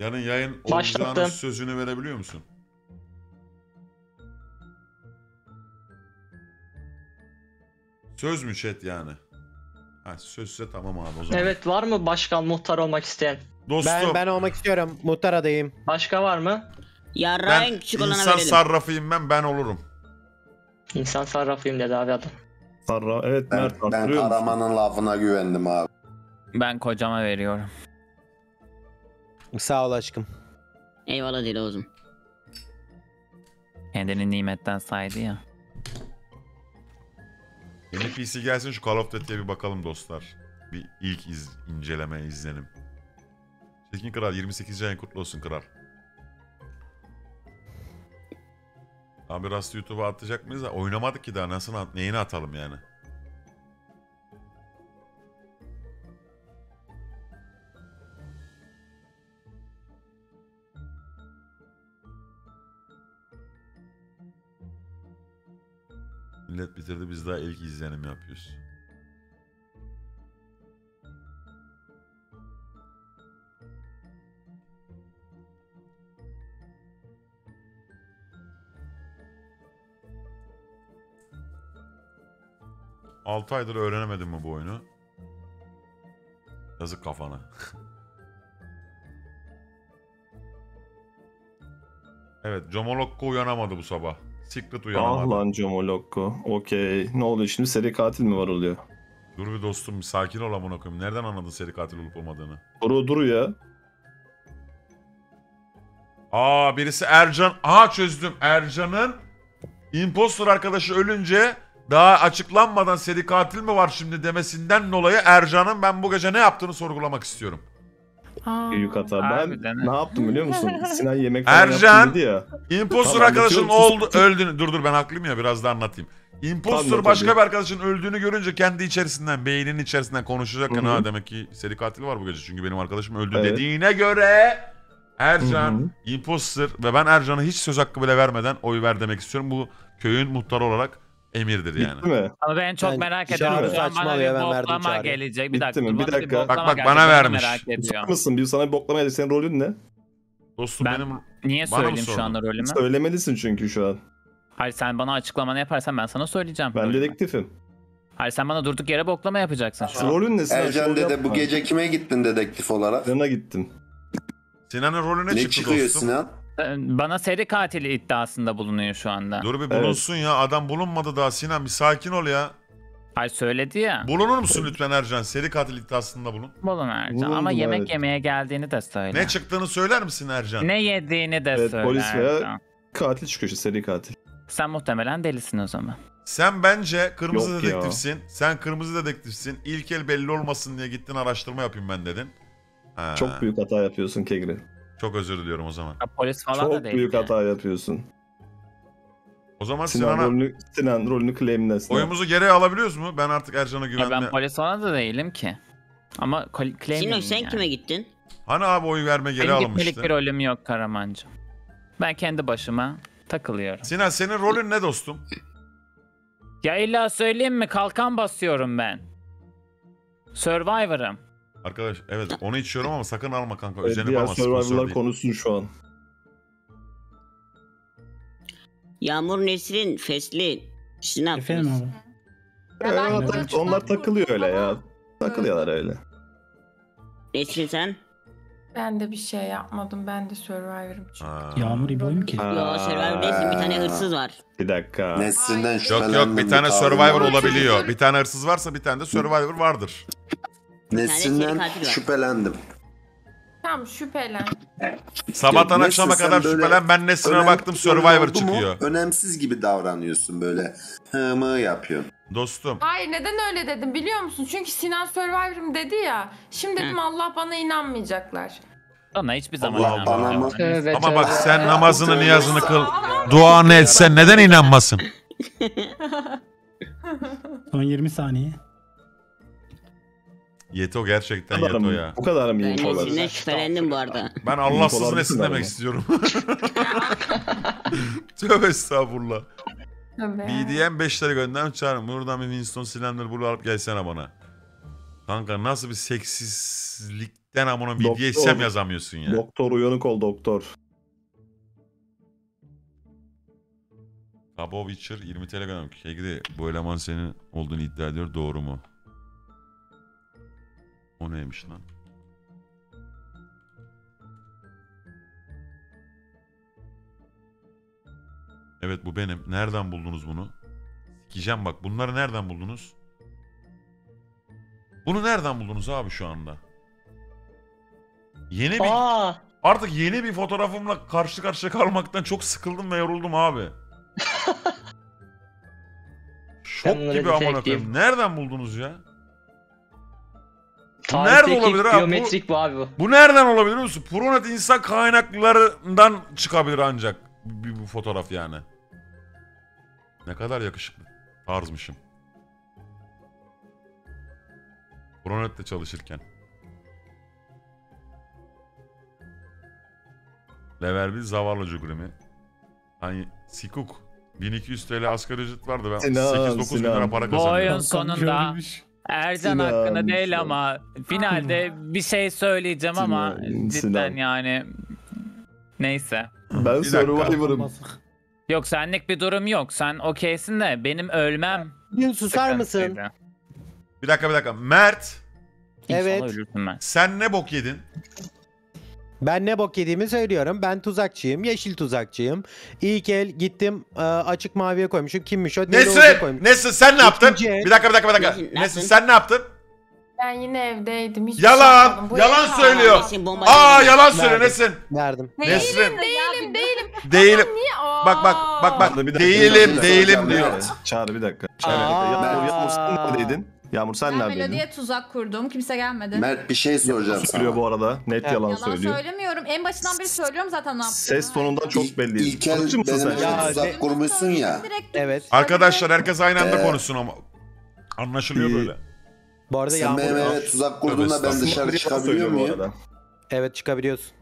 Yarın yayın olacağının sözünü verebiliyor musun? Söz mü chat yani? Ha, sözse tamam abi o zaman. Evet, var mı başkan muhtar olmak isteyen? Dostum. Ben olmak istiyorum. Muhtar adayım. Başka var mı? Ben insan sarrafıyım ben olurum. İnsan sarrafıyım dedi abi adam. Sarraf evet Mert. Ben aramanın lafına güvendim abi. Ben kocama veriyorum. Sağ ol aşkım. Eyvallah deli oğlum. Kendini nimetten saydı ya. Yeni PC gelsin şu Call of Duty'ye bir bakalım dostlar. Bir ilk inceleme, izlenim. Çekin Kral, 28. ayın kutlu olsun Kral. Abi Rust YouTube'a atacak mıyız? Oynamadık ki daha, nasıl neyini atalım yani? Millet bitirdi, biz daha ilk izlenim yapıyoruz. Altı aydır öğrenemedim mi bu oyunu? Yazık kafana. Evet, Comolokko uyanamadı bu sabah. Secret uyanamadı. Ah lan Comolokko. Okey. Ne oluyor şimdi? Seri katil mi var oluyor? Dur bir dostum, bir sakin ol amına koyayım. Nereden anladın seri katil olup olmadığını? Dur ya. Aa, birisi Ercan. Aha çözdüm. Ercan'ın impostor arkadaşı ölünce daha açıklanmadan seri katil mi var şimdi demesinden dolayı Ercan'ın ben bu gece ne yaptığını sorgulamak istiyorum. Yukata ben ne yaptım biliyor musun? Sinan yemek Ercan ya. Impostor arkadaşın öldüğünü dur ben haklıyım ya, biraz da anlatayım. Impostor tabii, başka bir arkadaşın öldüğünü görünce kendi içerisinden, beyninin içerisinden konuşacakken ha demek ki seri katil var bu gece çünkü benim arkadaşım öldü dediğine göre Ercan impostor ve ben Ercan'a hiç söz hakkı bile vermeden oy ver demek istiyorum. Bu köyün muhtarı olarak emirdir yani. Mi? Ama ben çok merak ediyorum. Boklama gelecek. Bir dakika. Bak bana vermiş. Merak mısın? Bir sana bir boklama gelecek. Senin rolün ne? Dostum ben benim... Niye söyleyeyim şu anda rolümü? Söylemelisin çünkü şu an. Hayır, sen bana açıklamanı yaparsan ben sana söyleyeceğim. Ben dedektifim. Hayır, sen bana durduk yere boklama yapacaksın. Rolün ne? Ercan dede bu gece kime gittin dedektif olarak? Sinan'a gittim. Sinan'ın rolüne çıktı dostum. Ne çıkıyor Sinan? Bana seri katili iddiasında bulunuyor şu anda. Dur bir bulunsun ya. Adam bulunmadı daha Sinan. Bir sakin ol ya. Ay söyledi ya. Bulunur musun lütfen Ercan? Seri katil iddiasında bulun. Bulun Ercan. Bulundum ama yemek yemeye geldiğini de söyle. Ne çıktığını söyler misin Ercan? Ne yediğini de söyle. Polis veya katil çıkıyor işte, seri katil. Sen muhtemelen delisin o zaman. Sen bence kırmızı dedektifsin. Sen kırmızı dedektifsin. İlk el belli olmasın diye gittin araştırma yapayım ben dedin. Ha. Çok büyük hata yapıyorsun Kegri. Çok özür diliyorum o zaman. Ya, polis falan çok da değil. Çok büyük hata yapıyorsun. O zaman Sinan rolünü claimlesin. Oyumuzu geri alabiliyoruz mu? Ben artık Ercan'a güvenmiyorum. Ben polis falan da değilim ki. Ama claimim Sinan sen yani. Kime gittin? Hani abi oy verme geri alınmıştı. Benim bir rolüm yok Karamancı. Ben kendi başıma takılıyorum. Sinan senin rolün ne dostum? Ya illa söyleyeyim mi? Kalkan basıyorum ben. Survivor'ım. Arkadaş evet onu içiyorum ama sakın alma kanka. Özenim ama Survivor'lar konuşsun şu an. Yağmur, Nesrin, Fesli, Sinan. Efendim abi. Onlar takılıyor öyle ya. Takılıyorlar öyle. Nesrin sen? Ben de bir şey yapmadım. Ben de Survivor'ım çünkü. Yağmur iyi boyum ki. Ya Survivor değilsin, bir tane hırsız var. Bir dakika. Nesrin'den şüphelendim. Yok bir tane Survivor olabiliyor. Bir tane hırsız varsa bir tane de Survivor vardır. Neslinden şüphelendim. Tam şüphelen. Sabahtan akşama kadar şüphelen. Ben Nesli'ne baktım Survivor çıkıyor. Önemsiz gibi davranıyorsun böyle. Hımı yapıyorsun. Dostum. Hayır, neden öyle dedim biliyor musun? Çünkü Sinan Survivor'ım dedi ya. Şimdi dedim Allah bana inanmayacaklar. Bana hiçbir zaman inanmayacaklar. Ama bak sen namazını niyazını kıl. Duanı etsen neden inanmasın? Son 20 saniye. Yeto gerçekten Yeto ya. Bu kadar mı iyi olabilir? Ben şüphelendim bu arada. Ben Allahsızın esin demek istiyorum. Tövbe estağfurullah. BDM 5 lira göndermiş Çağrı. Buradan bir Winston Silendir Blue alıp gelsene bana. Kanka nasıl bir seksizlik Den amına midye isem yazamıyorsun ya. Doktor uyanık ol doktor. Abo Witcher 20 TL kazanmış. Kegri bu eleman senin olduğunu iddia ediyor, doğru mu? O neymiş lan? Evet bu benim. Nereden buldunuz bunu? Sikeceğim bak. Bunları nereden buldunuz? Bunu nereden buldunuz abi şu anda? Yeni bir... Artık yeni bir fotoğrafımla karşı karşıya kalmaktan çok sıkıldım ve yoruldum abi. Şok gibi amına koyayım. Nereden buldunuz ya? Nerede olabilir abi? Biyometrik bu abi bu. Bu nereden olabilir biliyor musun? Pronet insan kaynaklarından çıkabilir ancak. Bu fotoğraf yani. Ne kadar yakışıklı. Tarzmışım. Pronet'te çalışırken. Level 1 zavallı cugrimi. Hani sikuk. 1200 TL asgari ücret vardı. Ben 8-9 bin lira para kazandım. Bu oyun sonunda Ercan hakkında değil ama finalde bir şey söyleyeceğim ama cidden yani. Neyse. Ben Survivor'ım. Yok senlik bir durum yok. Sen okeysin de benim ölmem. Susar mısın? Bir dakika bir dakika. Mert. Evet. Sen ne bok yedin? Ben ne bok yediğimi söylüyorum. Ben tuzakçıyım. Yeşil tuzakçıyım. İlk el gittim açık maviye koymuşum. Kimmiş o? Nesli. Nesli sen ne yaptın? Bir dakika. Nesli sen ne yaptın? Ben yine evdeydim. Hiç yalan söylüyor. Yalan söylüyor Nesrin. Verdim. Değilim. Bak. Değilim diyor. Çağrı bir dakika. Yağmur sen neredeydin? Yağmur sen neredeydin? Ben Melodi'ye tuzak kurdum. Kimse gelmedi. Mert bir şey soracağım. Söylüyor bu arada. Net yalan söylüyor. Yalan söylemiyorum. En başından beri söylüyorum zaten ne yaptığını. Ses tonundan çok belli. İlkel benimle tuzak kurmuşsun ya. Evet. Arkadaşlar herkes aynı anda konuşsun ama. Anlaşılıyor böyle. Bu arada sen benim tuzak kurduğunda ben dışarı çıkabiliyor muyum? Evet çıkabiliyorsun.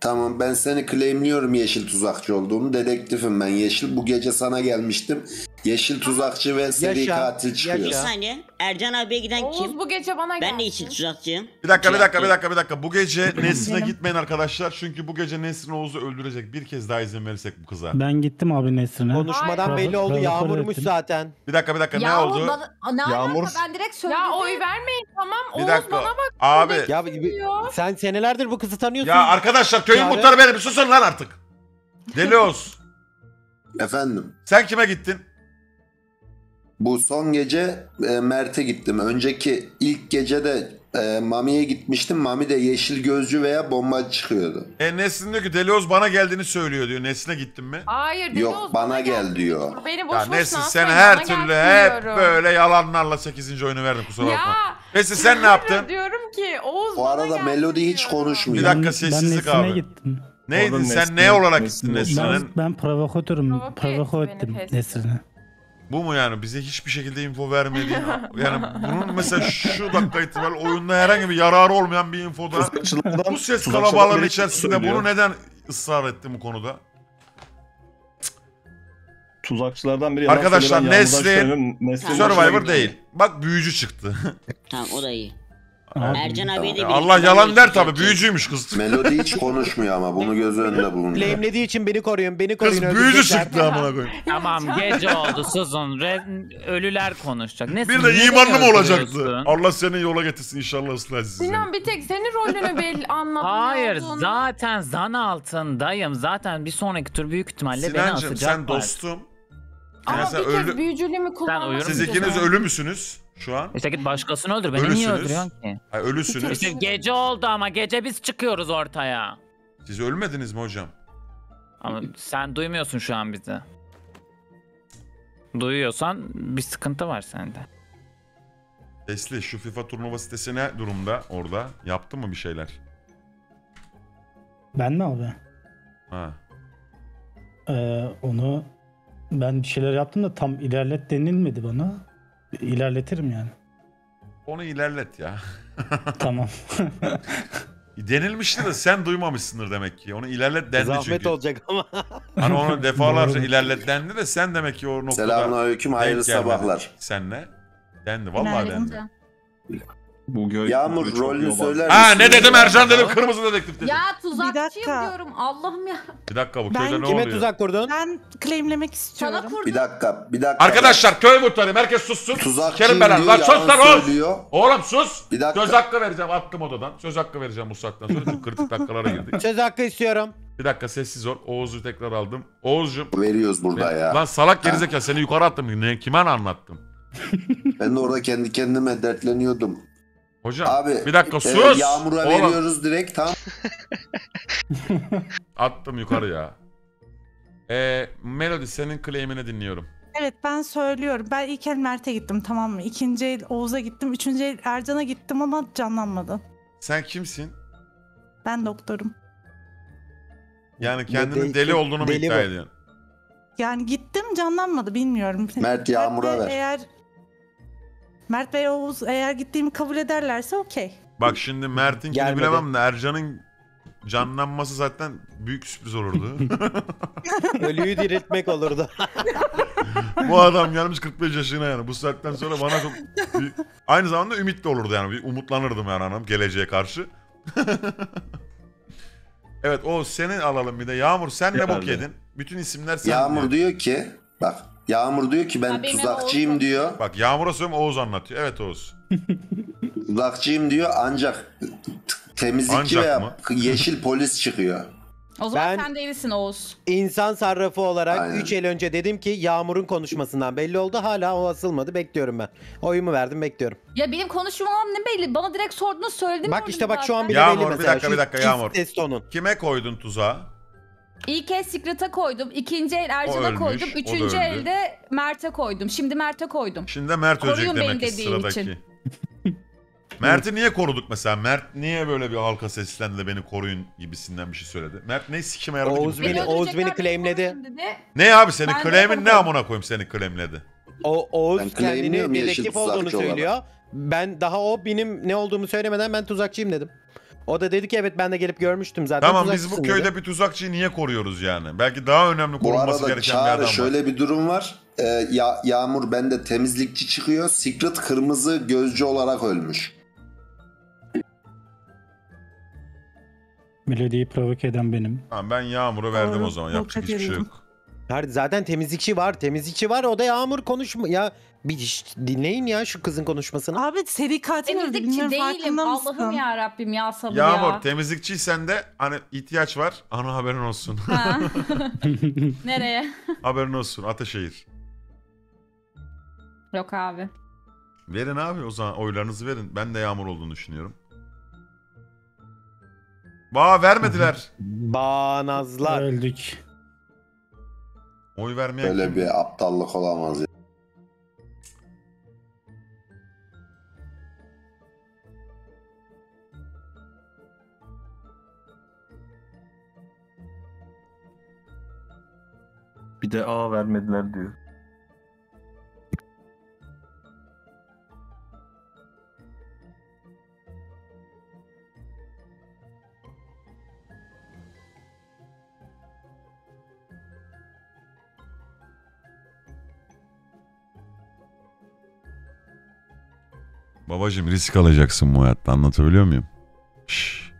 Tamam ben seni claimliyorum yeşil tuzakçı olduğum. Dedektifim ben yeşil. Bu gece sana gelmiştim. Yeşil tuzakçı ve seri katil çıkıyor. Bir saniye. Ercan abiye giden Oğuz kim? Bu gece bana ben de yeşil tuzakçıyım. Bir dakika. Bu gece Nesrin'e gitmeyin arkadaşlar. Çünkü bu gece Nesrin Oğuz'u öldürecek. Bir kez daha izin verirsek bu kıza. Ben gittim abi Nesrin'e. Konuşmadan belli oldu. Yağmurmuş zaten. Bir dakika ne oldu? Yağmur. Ben direkt söyledim. Ya oy vermeyin tamam. Oğuz bana bak. Abi. Ya, sen senelerdir bu kızı tanıyorsun. Ya arkadaşlar köyün muhtarı benim. Susun lan artık. Deli Oğuz. Efendim. Sen kime gittin? Bu son gece Mert'e gittim. Önceki ilk gece de Mami'ye gitmiştim. Mami de yeşil gözcü veya bomba çıkıyordu. Nesrin diyor ki Deli Oğuz bana geldiğini söylüyor diyor. Nesrin'e gittin mi? Hayır Deli Oğuz yok bana gel diyor. Ya Nesrin sen her türlü hep böyle yalanlarla 8. oyunu verdin kusura bakma. Nesrin sen ne yaptın? Diyorum ki Oğuz bu arada Melody hiç konuşmuyor. Bir dakika sessizlik abi. Ben Nesrin'e gittim. Neydin sen ne olarak gittin Nesrin'e? Ben provokatörüm. Provoke ettim Nesrin'e. Bu mu yani? Bize hiçbir şekilde info vermediğin... Yani bunun mesela şu dakika itibariyle oyunda herhangi bir yararı olmayan bir infoda... Bu ses kalabalığının içerisinde bunu neden ısrar etti bu konuda? Tuzakçılardan biri... Arkadaşlar Nesli Survivor değil. Bak büyücü çıktı. Tamam o da iyi. Ercan abiye de Allah yalan der tabi büyücüymüş kız. Melody hiç konuşmuyor ama bunu göz önünde bulundu. Claimlediği için beni koruyun. Kız büyücü çıktı amına koyayım. Tamam gece oldu susun. Ölüler konuşacak. Bir de imanlı mı olacaktı? Allah seni yola getirsin inşallah ıslah sizi. Sinan bir tek senin rolünü anlatmıyor. Hayır zaten zan altındayım. Zaten bir sonraki tur büyük ihtimalle Sinancığım, beni atacaklar. Sinancığım sen dostum. Ama yani bir kez büyücülüğümü kullanmak. Siz ikiniz ölü müsünüz? Şu an. İşte git başkasını öldür. Beni niye öldürüyorsun ki? Hayır, ölüsünüz. İşte gece oldu ama gece biz çıkıyoruz ortaya. Siz ölmediniz mi hocam? Ama sen duymuyorsun şu an bizi. Duyuyorsan bir sıkıntı var sende. Esli şu FIFA turnuva sitesi ne durumda orada? Yaptın mı bir şeyler? Ben mi abi? Ha. Onu ben bir şeyler yaptım da tam ilerlet denilmedi bana. İlerletirim yani. Onu ilerlet ya. Tamam. Denilmişti de sen duymamışsındır demek ki. Onu ilerlet dendi zahmet çünkü. Zahmet olacak ama. Hani onu defalarca ilerlet dendi de sen demek ki o noktada. Selamünaleyküm hayırlı sabahlar. Sen ne? Dendi vallahi dendi. Yağmur rolünü söyler. Ha ne dedim Ercan dedim, kırmızı dedektif dedim. Ya tuzakçıyım diyorum Allah'ım ya. Bir dakika bu köyde ne oluyor? Ben kime tuzak kurdun? Ben claimlemek istiyorum. Bir dakika. Arkadaşlar köy muhtarıyım, herkes sussun. Tuzakçıyım diyor, yalan söylüyor. Oğlum sus. Söz hakkı vereceğim, attım odadan. Söz hakkı vereceğim bu saatten sonra, çok kritik dakikalara girdik. Söz hakkı istiyorum. Bir dakika sessiz ol. Oğuz'u tekrar aldım. Oğuz'cum. Veriyoruz burada ya. Lan salak gerizekalı, seni yukarı attım. Ne, kime anlattım? Ben de orada kendi kendime dertleniyordum. Hocam abi, bir dakika sus. Yağmura oğlum veriyoruz direkt tam. Attım yukarı ya. Melody senin claim'ini dinliyorum. Evet ben söylüyorum. Ben ilk el Mert'e gittim, tamam mı? İkinci el Oğuz'a gittim. Üçüncü el Ercan'a gittim ama canlanmadı. Sen kimsin? Ben doktorum. Yani kendinin deli olduğunu deli iddia ediyorsun? Yani gittim canlanmadı, bilmiyorum. Mert Yağmur'a ver. Eğer Mert Bey Oğuz eğer gittiğimi kabul ederlerse okey. Bak şimdi Mert'inkini bilemem de Ercan'ın canlanması zaten büyük sürpriz olurdu. Ölüyü diriltmek olurdu. Bu adam gelmiş 45 yaşına yani. Bu saatten sonra bana çok... Aynı zamanda ümit de olurdu yani. Umutlanırdım yani hanım geleceğe karşı. Evet Oğuz seni alalım bir de. Yağmur sen ne bok yedin? Bütün isimler sen. Yağmur diyor ki bak. Yağmur diyor ki ben tuzakçıyım diyor. Bak Yağmur'a söylüyorum, Oğuz anlatıyor. Evet Oğuz. Tuzakçıyım diyor ancak temizlikçi veya yeşil polis çıkıyor. O zaman ben, sen değilsin Oğuz. İnsan sarrafı olarak 3 el önce dedim ki Yağmur'un konuşmasından belli oldu. Hala o asılmadı. Bekliyorum ben. Oyumu verdim, bekliyorum. Ya benim konuşmam ne belli? Bana direkt sordunuz, söyledim. Bak işte bak şu an bile Yağmur, belli mesela. Bir dakika Yağmur. Kime koydun tuzağı? İlk el Secret'a koydum, ikinci el Ercan'a koydum, üçüncü elde Mert'e koydum. Şimdi Mert'e koydum. Şimdi de Mert ölecek demek ki sıradaki. Mert'i niye koruduk mesela? Mert niye böyle bir halka seslendi de beni koruyun gibisinden bir şey söyledi? Mert ne sikime yaradı? Oğuz beni claimledi. Ne abi senin claimin ne amına koyayım seni claimledi? Oğuz kendini dedektif olduğunu söylüyor. Ben daha benim ne olduğumu söylemeden ben tuzakçıyım dedim. O da dedi ki evet ben de gelip görmüştüm zaten. Tamam biz bu köyde bir tuzakçıyı niye koruyoruz yani? Belki daha önemli korunması gereken bir adam var. Şöyle bir durum var. Yağmur bende temizlikçi çıkıyor. Secret kırmızı gözcü olarak ölmüş. Melody'yi provoke eden benim. Tamam ben Yağmur'u verdim o zaman. Yapacak hiçbir şey yok. Zaten temizlikçi var o da Yağmur konuşma ya. Bir dinleyin ya şu kızın konuşmasını. Abi seri katil temizlikçi değilim Allah'ım ya Rabbim ya sabır ya. Yağmur temizlikçiysen de hani ihtiyaç var. Ana haberin olsun. Ha. Nereye? Haberin olsun Ataşehir. Yok abi. Verin abi o zaman oylarınızı verin. Ben de Yağmur olduğunu düşünüyorum. Vermediler. Bağnazlar. Öldük. Oy vermeye böyle bir aptallık olamaz ya. Bir de A vermediler diyor. Babacım risk alacaksın bu hayatta, anlatabiliyor muyum? Şşş.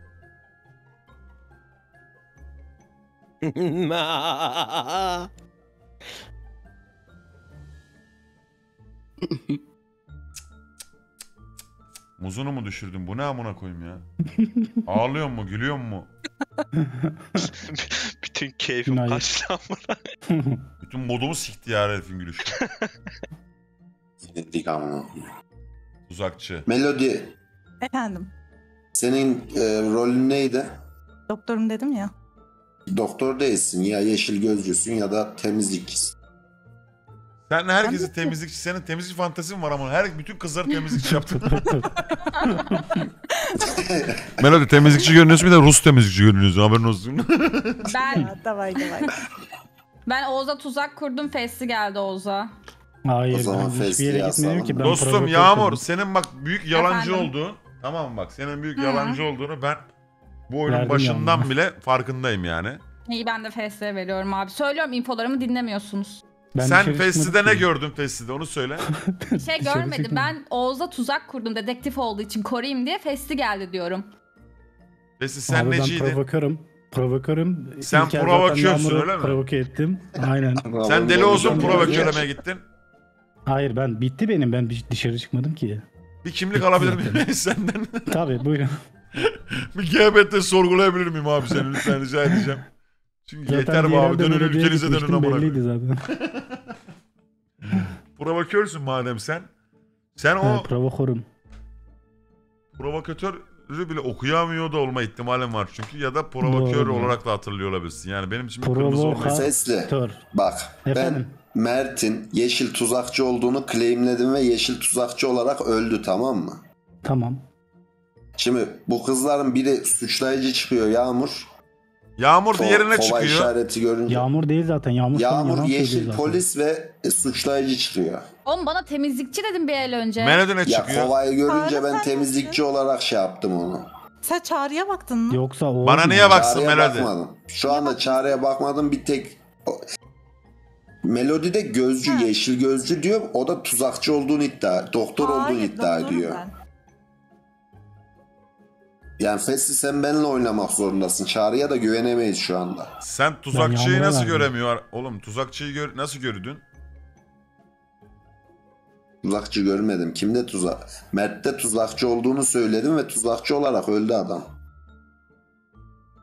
Muzunu mu düşürdün? Bu ne amına koyayım ya? Ağlıyor mu? Gülüyor mu? Bütün keyfim kaçtı amına. Bütün modumu sikti ya herifin gülüşü. Siktik amına. Uzakçı. Melody. Efendim. Senin rolün neydi? Doktorum dedim ya. Doktor değilsin ya, yeşil gözcüsün ya da temizlikçisin. Sen herkesi temizlikçi, senin temizlik fantezin var ama bütün kızları temizlikçi yaptın. Melody temizlikçi görünüyorsun, bir de Rus temizlikçi görünüyorsun, haberin olsun. Ben Oğuz'a tuzak kurdum, Fesli geldi Oğuz'a. Hayır ben hiçbir yere gitmedim ki. Dostum Yağmur senin bak büyük yalancı olduğun, tamam bak senin büyük yalancı olduğunu ben bu oyunun başından bile farkındayım yani. İyi ben de FS'e veriyorum abi. Söylüyorum infolarımı dinlemiyorsunuz. Ben sen Festi'de ne gördün Festi'de onu söyle. Bir şey görmedim. Ben Oğuz'a tuzak kurdum dedektif olduğu için koruyayım diye, Festi geldi diyorum. Festi sen abi neciydin? Ben provokörüm. Sen İlker provokörsün öyle mi? Provoke ettim. Aynen. Sen deli olsun provokörlemeye gittin. Hayır ben bitti benim. Ben dışarı çıkmadım ki. Bir kimlik bitti alabilir miyim senden? Tabii buyurun. Bir GBT sorgulayabilir miyim abi seni lütfen rica edeceğim. Çünkü zaten yeter bu abi. Dönün ülkenize dönün amına koyayım. Provokörsün madem sen. Sen o evet, provokörüm. Provokatörü bile okuyamıyor da olma ihtimalin var çünkü ya da provokör doğru olarak da hatırlıyor olabilirsin. Yani benim için bir kırmızı olmuyor. Sesli. Bak efendim? Ben Mert'in yeşil tuzakçı olduğunu claimledim ve yeşil tuzakçı olarak öldü, tamam mı? Tamam. Şimdi bu kızların biri suçlayıcı çıkıyor Yağmur. Yağmur diğerine çıkıyor. İşareti görünce. Yağmur değil zaten. Yağmur yeşil polis ve suçlayıcı çıkıyor. Oğlum bana temizlikçi dedim bir el önce. Menüdüne çıkıyor. Ya kovayı görünce Çağrı ben temizlikçi olarak şey yaptım onu. Sen Çağrı'ya baktın mı? Yoksa o bana niye baksın Melodi? Şu anda Çağrı'ya bakmadım bir tek. Melodi de gözcü, ha, yeşil gözcü diyor. O da tuzakçı olduğunu iddia, doktor olduğunu iddia ediyor. Ben. Yani Festi sen benimle oynamak zorundasın. Çağrı'ya da güvenemeyiz şu anda. Sen tuzakçıyı nasıl göremiyor? Oğlum tuzakçıyı nasıl gördün? Tuzakçı görmedim. Kimde tuzak? Mert'te tuzakçı olduğunu söyledim ve tuzakçı olarak öldü adam.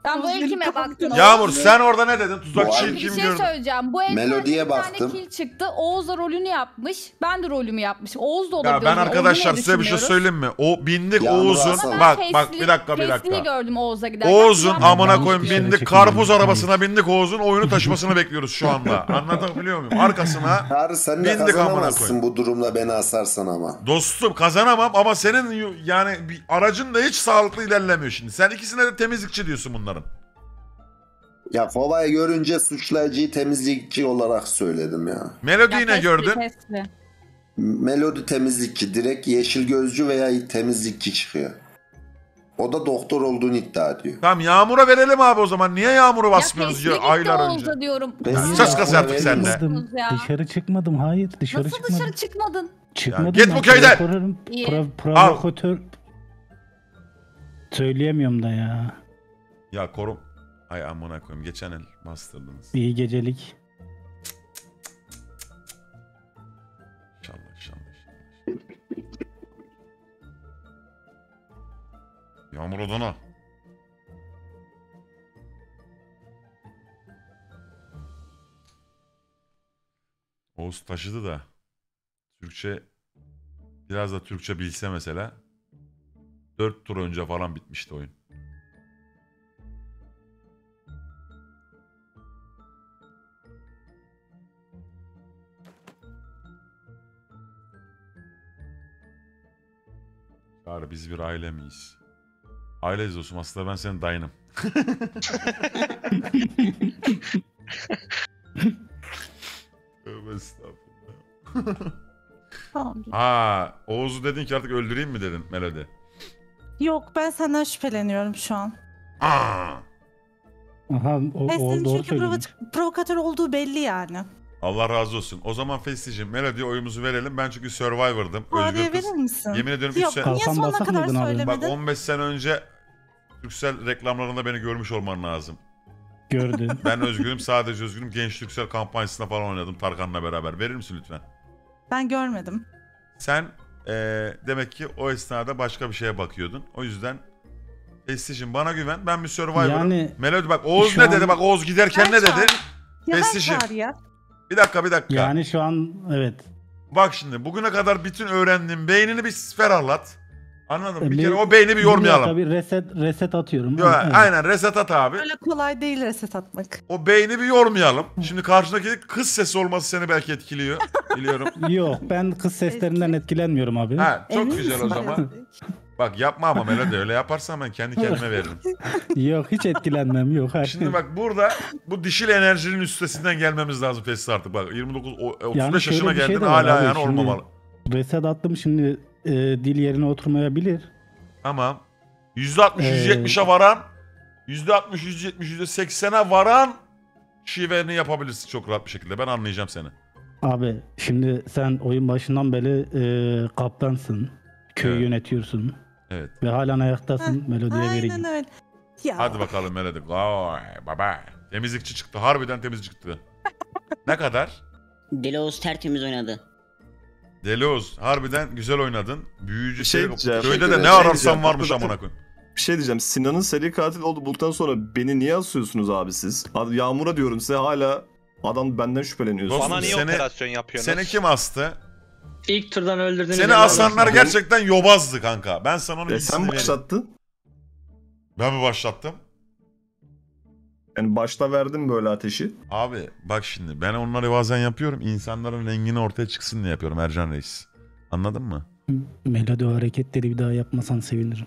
Sen bu el kime baktın? Yağmur sen orada ne dedin? Tuzakçıyı kim gördün? Bir şey söyleyeceğim. Bu Melodi'ye baktım. Kil çıktı. Oğuz da rolünü yapmış. Ben de rolümü yapmışım. Oğuz da olabilir. Ya ben arkadaşlar size bir şey söyleyeyim mi? O bindik ya Oğuz'un. Bak bir dakika. Festini gördüm Oğuz'a giderken. Oğuz'un amına koyun bindik. Karpuz arabasına bindik Oğuz'un. Oyunu taşımasını bekliyoruz şu anda. Anlatabiliyor muyum? Arkasına Çağrı, sen bindik amına koyun. Kazanamazsın bu durumda beni asarsan ama. Dostum kazanamam ama senin yani aracın da hiç sağlıklı ilerlemiyor şimdi. Sen ikisine de temizlikçi diyorsun bunlara. Ya olayı görünce suçlayıcıyı temizlikçi olarak söyledim ya. Melodi'yi ne gördün? Melodi temizlikçi. Direkt yeşil gözcü veya temizlikçi çıkıyor. O da doktor olduğunu iddia ediyor. Tamam Yağmur'a verelim abi o zaman. Niye Yağmur'u basmıyoruz ya aylar önce? Söz kası artık sende. Dışarı çıkmadım. Hayır dışarı nasıl çıkmadım. Nasıl dışarı çıkmadın? Çıkmadım. Git bu köyden. Provokatör. Söyleyemiyorum da ya. Ya korum. Ay amına koyayım. Geçen el bastırdınız. İyi gecelik. İnşallah. Yağmur odana. Oğuz taşıdı da. Türkçe biraz da Türkçe bilse mesela 4 tur önce falan bitmişti oyun. Çağrı biz bir aile miyiz? Aileyiz dostum, aslında ben senin dayınım. Tövbe estağfurullah. Tamam. Aa, Oğuz'u dedin ki artık öldüreyim mi dedin Melodi? Yok ben senden şüpheleniyorum şu an. Aa. Aha, Festi'nin çünkü provokatör olduğu belli yani. Allah razı olsun. O zaman Festi'cim Melodi'ye oyumuzu verelim. Ben çünkü Survivor'dım. Abi verir misin? Yemin ediyorum yok, 3 sene... Niye sonuna kadar söylemedin? Bak 15 sene önce Türksel reklamlarında beni görmüş olman lazım. Gördün. Ben özgürüm, sadece özgürüm. Genç Türksel kampanyasına falan oynadım Tarkan'la beraber. Verir misin lütfen? Ben görmedim. Sen demek ki o esnada başka bir şeye bakıyordun. O yüzden... Festi'cim bana güven. Ben bir Survivor'ım. Yani... Melodi bak Oğuz ne dedi? Bak Oğuz giderken ne dedi? Festi'cim. Bir dakika. Yani şu an evet. Bak şimdi bugüne kadar bütün öğrendiğim beynini bir ferahlat. Anladın mı? Bir kere o beyni bir yormayalım. Tabii reset atıyorum. Yo, evet. Aynen reset at abi. Öyle kolay değil reset atmak. O beyni bir yormayalım. Şimdi karşındaki kız sesi olması seni belki etkiliyor. Biliyorum. Yok ben kız seslerinden etkilenmiyorum abi. Ha, çok güzel o zaman. Bak yapma ama Melodi, öyle yaparsam ben kendi kendime veririm. Yok hiç etkilenmem yok. Hayır. Şimdi bak burada bu dişil enerjinin üstesinden gelmemiz lazım Festi artık. Bak 35 yani yaşına geldin şey hala yani olmamalı. Reset attım şimdi dil yerine oturmayabilir. Tamam. %60-%70'e varan %60-%70-%80'e varan şiveni yapabilirsin çok rahat bir şekilde. Ben anlayacağım seni. Abi şimdi sen oyun başından beri kaptansın. Köyü yönetiyorsun. Evet. Ve halen ayaktasın. Melodiye vereyim. Aynen öyle. Ya. Hadi bakalım Melodi. Baba. Temizlikçi çıktı. Harbiden temiz çıktı. Ne kadar? Delos tertemiz oynadı. Delos harbiden güzel oynadın. Büyücü köyde de ne ararsan varmış amına koyayım. Bir şey diyeceğim. Sinan'ın seri katil olduktan sonra beni niye asıyorsunuz abi siz? Yağmur'a diyorum size hala adam benden şüpheleniyorsunuz. Bana niye operasyon yapıyorsunuz? Seni kim astı? İlk turdan öldürdüğünü... Seni asanlar gerçekten yobazdı kanka. Ben sana onu bilgisini vereyim. Sen başlattın. Ben mi başlattım? Yani başta verdim böyle ateşi. Abi bak şimdi ben onları bazen yapıyorum. İnsanların rengini ortaya çıksın diye yapıyorum Ercan Reis. Anladın mı? Melodi hareketleri bir daha yapmasan sevinirim.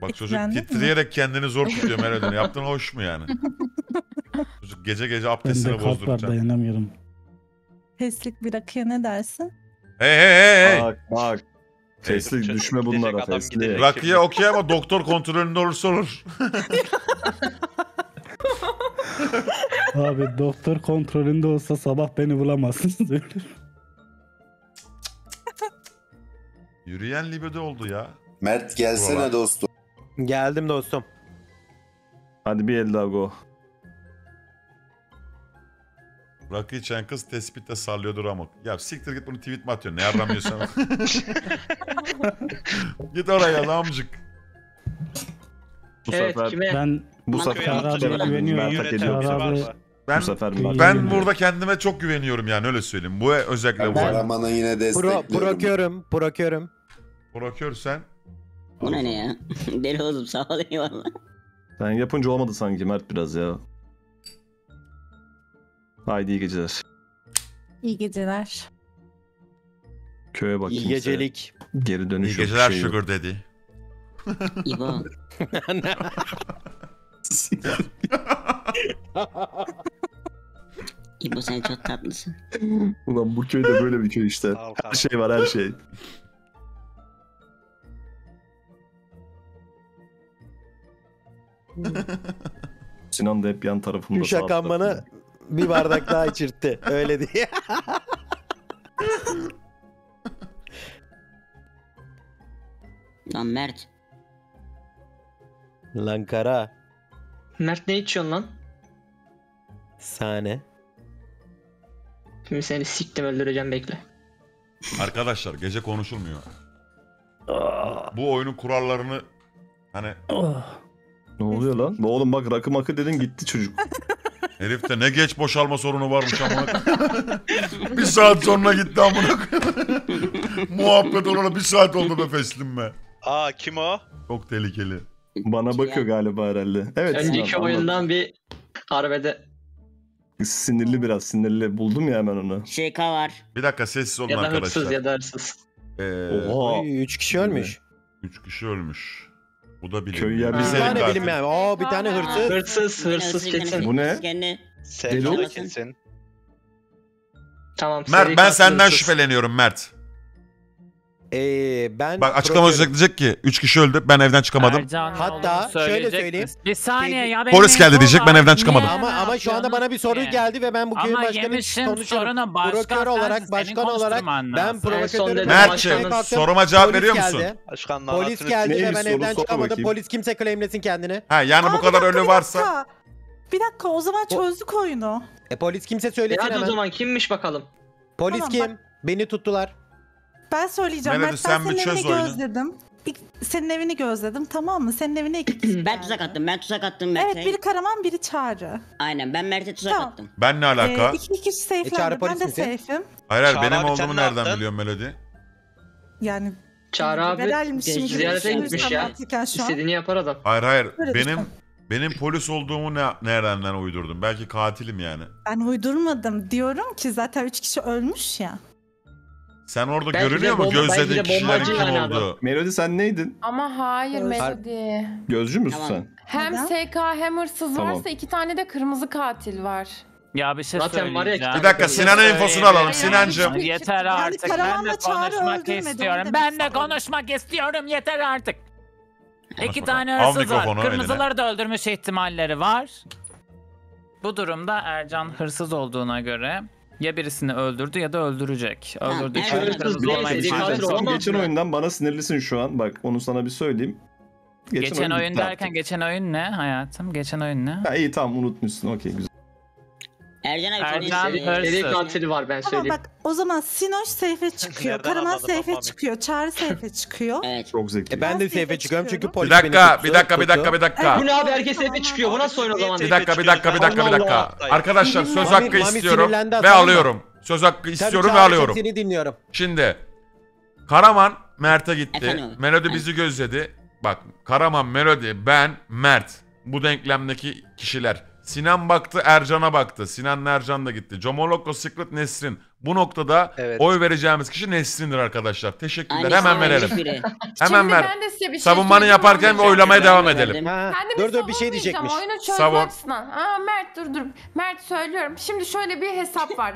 Bak çocuk titreyerek kendini zor tutuyor Melodi'nin. Yaptığın hoş mu yani? Çocuk gece gece abdestini bozduracak. Ben de dayanamıyorum. Peslik bir rakıya ne dersin? Hey. Bak bak. Peslik düşme bunlara peslik. Rakıya okey ama doktor kontrolünde olursa olur. Abi doktor kontrolünde olsa sabah beni bulamazsınız öyle. Yürüyen libido oldu ya. Mert gelsene buralar. Dostum. Geldim dostum. Hadi bir el daha go. Rakı içen kız tespitle sallıyordur amok. Ya siktir git bunu tweet mi atıyorsun? Ne yaramıyorsun? Git oraya amcık. Bu evet, sefer kime? Bu sefer Çağrı güveniyorum. Ben burada kendime çok güveniyorum yani öyle söyleyeyim. Bu özellikle bu. Aramanı yine destekliyorum. Bırakıyorum. Bırakıyorsan. Bu ne ya? Deli oldum sağ ol eyvallah. Sen yapınca olmadı sanki Mert biraz ya. Haydi iyi geceler. İyi geceler. Köye bakayım. İyi gecelik. Geri dönüş yok. İyi geceler şey sugar dedi. İbo. İbo sen çok tatlısın. Ulan bu köyde böyle bir köy işte. Her şey var her şey. Sinan da hep yan tarafımda. Gülşakan bana bir bardak daha içirtti. Öyle diye. Lan Mert. Lan Kara. Mert ne içiyorsun lan? Sahne. Şimdi seni siktim öldüreceğim bekle. Arkadaşlar gece konuşulmuyor. Bu oyunun kurallarını hani... Ne oluyor lan? Oğlum bak rakı makı dedin gitti çocuk. Herifte ne geç boşalma sorunu varmış amına. Bir saat sonra gitti amına. Muhabbet olana bir saat oldu be feslim be. Aa kim o? Çok tehlikeli. Bana bakıyor galiba herhalde. Evet. Önceki oyundan bir harbede. Sinirli buldum ya hemen onu. Şeka var. Bir dakika sessiz olun arkadaşlar. Ya da hırsız ya da hırsız. Oha. 3 kişi ölmüş. 3 kişi ölmüş. Bu da bilinmiyor. Bir tane bilinmeyen. Aa bir tane hırsız. Hırsız kesin. Bu ne? Deli kesin. Tamam. Mert ben senden şüpheleniyorum Mert. Ben bak açıklama diyecek ki 3 kişi öldü ben evden çıkamadım. Ercan, hatta şöyle söyleyeyim. Bir saniye ya ben polis geldi diyecek ben evden çıkamadım. Ama şu anda bana bir soru geldi ve ben bu köyün başkanı sonuçlarına provokatör olarak başkan olarak ben provokatörüm. Mert soruma cevap veriyor musun? Polis geldi ve ben evden çıkamadım. Polis kimse claimlesin kendini. Ha yani bu kadar ölü varsa. Bir dakika o zaman çözdük oyunu. Polis kimse söylesin hemen. O zaman kimmiş bakalım. Polis kim? Beni tuttular. Ben söyleyeceğim. Melodi, ben senin evini gözledim. Senin evini gözledim tamam mı? Senin evine iki kişi ben tuzak attım. Mert'e. Evet biri Karaman biri Çağrı. Aynen ben Mert'e tuzak attım. Ben ne alaka? İki kişi safelendi. Ben de safe'im. Hayır benim olduğumu nereden biliyorsun Melodi? Yani Çağrı abi ziyarete gitmiş ya. İstediğini yapar adam. Hayır benim polis olduğumu nereden uydurdum? Belki katilim yani. Ben uydurmadım diyorum ki zaten 3 kişi ölmüş ya. Sen orada belki görünüyor mu gözlediğin kişilerin kim yani olduğu? Melodi sen neydin? Ama hayır Melodi. Gözcü müsün sen? Hem SK hem hırsız varsa 2 tane de kırmızı katil var. Ya bir şey söyleyeceğim. Bir dakika Sinan'ın infosunu alalım Sinancığım. Yeter artık ben de konuşmak istiyorum. Yeter artık. 2 tane hırsız var. Kırmızıları da öldürmüş ihtimalleri var. Bu durumda Ercan hırsız olduğuna göre... Ya birisini öldürdü ya da öldürecek. Öldürdü. Geçen oyundan bana sinirlisin şu an. Bak onu sana bir söyleyeyim. Geçen oyun derken geçen oyun ne hayatım? Geçen oyun ne? Ha, iyi tamam unutmuşsun. Okey güzel. Ercan Hırsız katili var ben söyleyeyim. Ama bak o zaman Sinoş seyfe çıkıyor. Karaman seyfe çıkıyor. Çağrı seyfe çıkıyor. Evet. Çok zeki. Ben de seyfe çıkıyorum çünkü polis beni tuttu. Bir dakika. Bu ne abi herkes seyfe çıkıyor. Bu nasıl oyun o zaman? Bir dakika. Arkadaşlar söz hakkı istiyorum ve alıyorum. Söz hakkı istiyorum ve alıyorum. Seni dinliyorum. Şimdi Karaman Mert'e gitti. Melodi bizi gözledi. Bak Karaman, Melodi, ben, Mert. Bu denklemdeki kişiler. Sinan baktı, Ercan'a baktı. Sinan'la Ercan da gitti. Comoloko, Secret, Nesrin. Bu noktada evet, oy vereceğimiz kişi Nesrin'dir arkadaşlar. Teşekkürler. Aynı hemen verelim. Hemen ver. Şey savunmanı yaparken ve oylamaya devam edelim. Dur bir şey diyecekmiş. Oyunu çözmek. Aa Mert dur. Mert söylüyorum. Şimdi şöyle bir hesap var.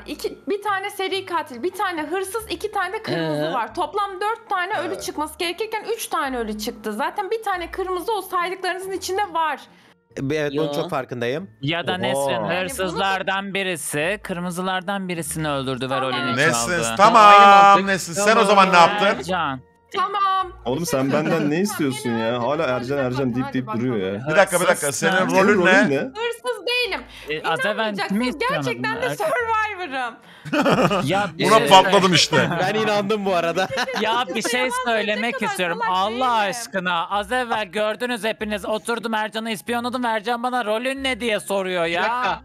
Bir tane seri katil, bir tane hırsız, iki tane de kırmızı var. Toplam 4 tane ölü çıkması gerekirken 3 tane ölü çıktı. Zaten bir tane kırmızı o saydıklarınızın içinde var. Evet, bunun çok farkındayım. Ya da Nesrin hırsızlardan birisi, kırmızılardan birisini öldürdü ve rolünü çaldı. Tamam Nesrin, sen o zaman ne yaptın? Ercan. Tamam. Oğlum sen benden ne istiyorsun ya? Hala Ercan deyip duruyor ya. Bir dakika. Senin rolün ne? Hırsız değilim. İnanmayacaksınız. Gerçekten de Survivor'ım. Buna patladım işte. Ben inandım bu arada. Ya bir şey söylemek istiyorum. Allah aşkına. Az evvel gördünüz hepiniz. Oturdum Ercan'ı ispiyonladım. Ercan bana rolün ne diye soruyor ya.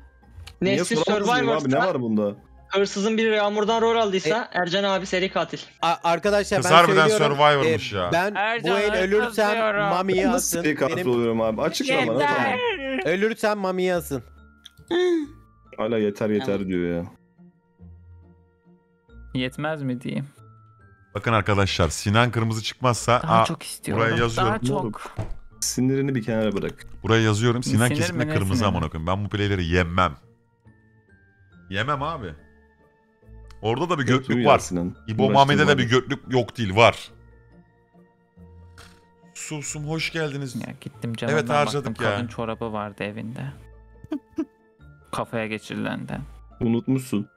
Niye Survivor abi? Ne var bunda? Hırsızın biri Yağmur'dan rol aldıysa Ercan abi seri katil. Arkadaşlar ben söylüyorum. Ben Ercan, bu el ölürsem Mami'yi asın. Seri katil oluyorum abi. Açıklama lan. Ölürsem Mami'yi asın. Hala yeter diyor ya. Yetmez mi diyeyim. Bakın arkadaşlar Sinan kırmızı çıkmazsa daha çok istiyorum. Buraya yazıyorum. Daha çok. Sinirini bir kenara bırak. Buraya yazıyorum. Sinan kesinlikle kırmızı amına koyayım. Ben bu playleri yemem. Yemem abi. Orada da bir götlük var. İbo Mami'de de bir götlük yok değil, var. Susum hoş geldiniz. Ya gittim canımdan evet, harcadık baktım. Ya. Kadın çorabı vardı evinde. Kafaya geçirilendi. Unutmuşsun.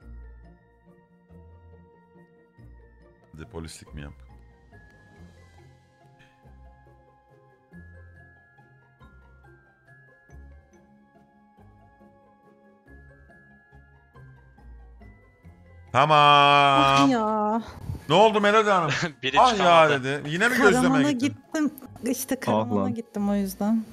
De polislik mi yap? Tamam. Ya. Ne oldu Melodi Hanım? Ah ya dedi. Yine mi gözlemeye gittin? İşte Karaman'a gittim o yüzden.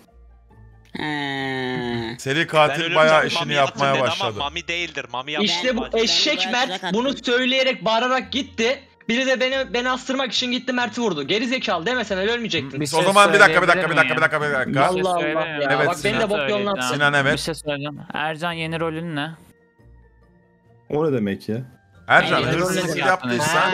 Seri katil bayağı işini yapmaya başladı. Ama Mami değildir. Mami işte bu eşek Mert bunu söyleyerek bağırarak gitti. Biri de beni astırmak için gitti Mert'i vurdu. Geri zekalı demesen ölemeyecektin. Şey o zaman bir dakika. Allah Allah ya. Evet, bak beni de bok yoluna attın. Sinan evet. Bir şey söyleyeceğim. Ercan yeni rolün ne? O ne demek ya? Ercan hırsızlık yaptıysan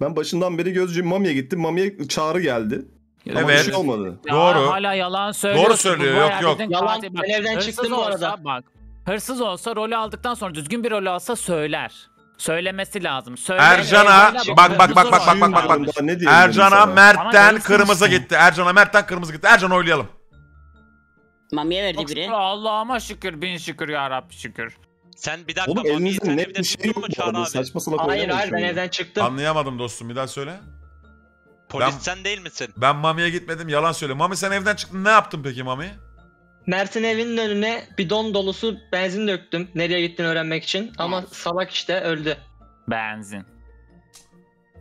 ben başından beri gözcüyüm. Mami'ye gittim. Mami'ye Çağrı geldi. Ama evet. Şey olmadı. Ya, doğru. Hala yalan söylüyor. Doğru söylüyor. Yok. Yalan. Ben evden çıktım o arada. Bak. Hırsız olsa rolü aldıktan sonra düzgün bir rolü alsa söyler. Söylemesi lazım. Ercan'a bak. Ercan'a Mert'ten kırmızı gitti. Ercan'a oylayalım. Mami'ye verdi biri. Allah'ıma şükür, bin şükür ya Rabbi şükür. Sen bir dakika Mami'ye net bir şey yok mu? Saçma salak. Hayır ben evden çıktım. Anlayamadım dostum, bir daha söyle. Polis sen değil misin? Ben Mami'ye gitmedim, yalan söyle. Mami sen evden çıktın, ne yaptın peki Mami? Mert'in evinin önüne bidon dolusu benzin döktüm. Nereye gittiğini öğrenmek için. Ama salak işte öldü. Benzin.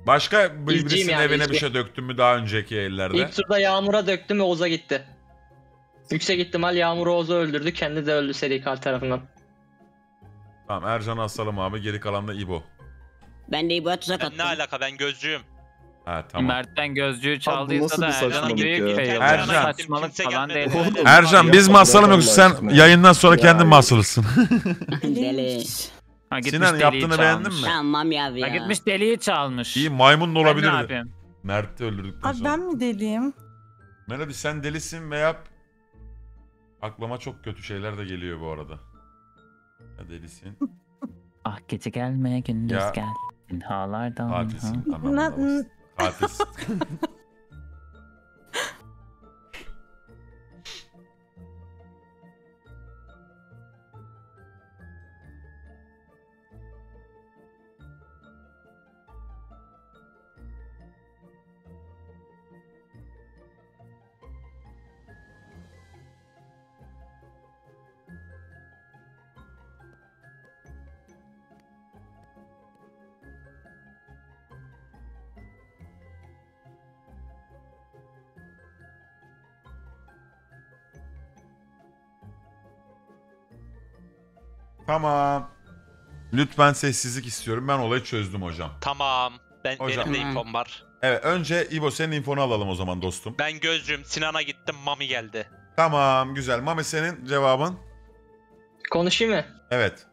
Başka birisinin evine bir şey döktün mü daha önceki ellerde? İlk turda Yağmur'a döktüm ve Oğuz'a gitti. Yüksek ihtimal Yağmur'u Oğuz'u öldürdü. Kendi de öldü seri katil tarafından. Tamam Ercan'ı asalım abi. Geri kalan da İbo. Ben de İbo'ya tuzak attım. Ne alaka, ben gözcüyüm. Ha, tamam. Mert'ten gözcüğü çaldıysa da Ercan'a büyük saçmalık falan değil. Ercan biz mahsalım yoksa sen yayından sonra kendin mahsalısın. Sinan yaptığını beğendin mi? Tamam ya. Gitmiş deliği çalmış. İyi maymun da olabilirdi. Mert'i öldürdükten sonra. Abi ben mi deliyim? Melody sen delisin ve yap. Aklıma çok kötü şeyler de geliyor bu arada. Ya delisin. Ah gece gelme gündüz gel. Halardan. Halardan. Tamam. Lütfen sessizlik istiyorum. Ben olayı çözdüm hocam. Tamam. Benim de infom var. Evet, önce İbo senin infonu alalım o zaman dostum. Ben gözcüğüm. Sinan'a gittim. Mami geldi. Tamam, güzel. Mami senin cevabın? Konuşayım mı? Evet.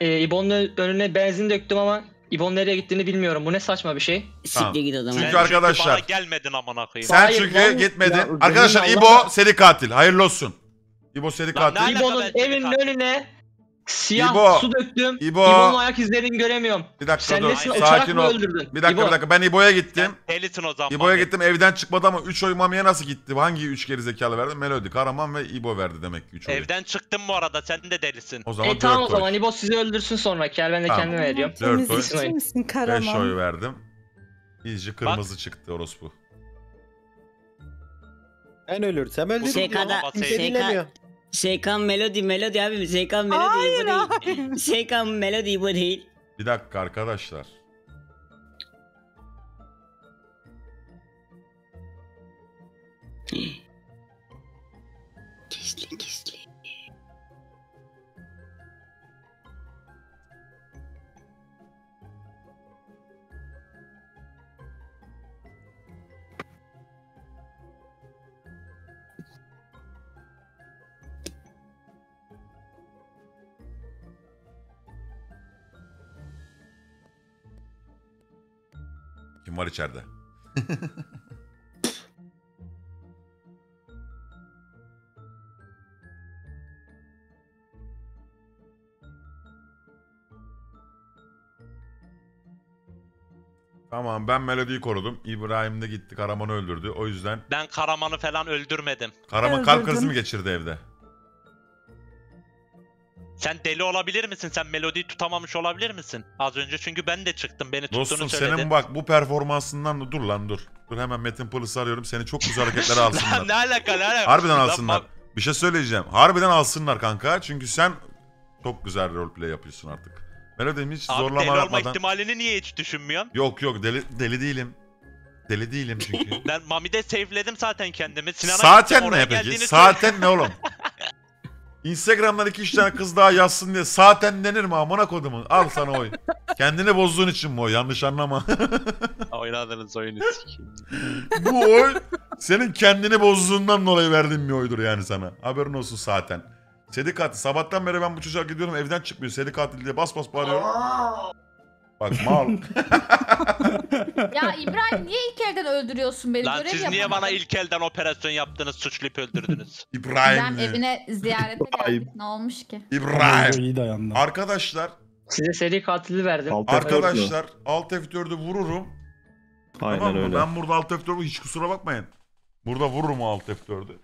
İbo'nun önüne benzin döktüm ama İbo'nun nereye gittiğini bilmiyorum. Bu ne saçma bir şey. Tamam. Çünkü arkadaşlar. Çünkü gelmedin amına koyayım. Sen hayır, çünkü ben... gitmedin. Ya, arkadaşlar İbo Allah... seri katil. Hayırlı olsun. İbo seri katil. İbo'nun evinin önüne siyah İbo, su döktüm. İbo'nun ayak izlerini göremiyorum. Bir dakika dur. Sakin ol. Bir dakika İbo. Bir dakika. Ben İbo'ya gittim. İbo'ya gittim. Evden çıkmadı ama 3 oy Mami'ye nasıl gitti? Hangi 3 geri zekalı verdi? Melodi, Karaman ve İbo verdi demek ki 3 oy. Evden çıktım bu arada. Sen de delisin. O zaman tamam o zaman. İbo sizi öldürsün sonra. Gel ben de tamam. Kendime veriyorum. 4 oy. 5 oy verdim. İyice kırmızı bak. Çıktı orospu. Ben ölürsem öldürürüm. Kimse dinlemiyor. Şeykan Melody abi. Şeykan Melody bu değil. Şeykan Melody bu değil. Bir dakika arkadaşlar. Gizli. Kim var içeride? Tamam, ben Melodi'yi korudum. İbrahim de gitti, Karaman'ı öldürdü. O yüzden... Ben Karaman'ı falan öldürmedim. Karaman kalp krizi mi geçirdi evde? Sen deli olabilir misin? Sen Melodi'yi tutamamış olabilir misin? Az önce çünkü ben de çıktım. Beni tuttuğunu söyledi. Dostum senin bak bu performansından da dur. Dur hemen Metin Pırıs'ı arıyorum. Seni çok güzel hareketlere alsınlar. Lan ne alaka? Harbiden alsınlar. Bir şey söyleyeceğim. Harbiden alsınlar kanka. Çünkü sen çok güzel roleplay yapıyorsun artık. Melodi'm hiç abi, zorlama yapmadan. Abi deli olma ihtimalini niye hiç düşünmüyorsun? Yok deli değilim. Deli değilim çünkü. Ben Mami'de save'ledim zaten kendimi. Sinan'a zaten ne peki? Zaten ne oğlum? Instagram'dan 2-3 tane kız daha yazsın diye zaten denir mi amına kodumun? Al sana oy. Kendini bozduğun için mi oy? Yanlış anlama. Oynadınız oyunu sikeyim. Bu oy senin kendini bozduğundan dolayı verdiğim bir oydur yani sana. Haberin olsun zaten. Sedi katil. Sabahtan beri ben bu çocuğa gidiyorum evden çıkmıyor. Sedi katil diye bas bağırıyorum. Bak mal. Ya İbrahim niye ilk elden öldürüyorsun beni? Lan siz niye yapamadım. Bana ilk elden operasyon yaptınız, suçlayıp öldürdünüz? İbrahim evine ziyarete geldik. Ne olmuş ki? İbrahim. Arkadaşlar. Size seri katili verdim. Arkadaşlar alt F4'ü vururum. Aynen tamam mı? Öyle. Ben burada alt F4'ü hiç kusura bakmayın. Burada vururum alt F4'ü.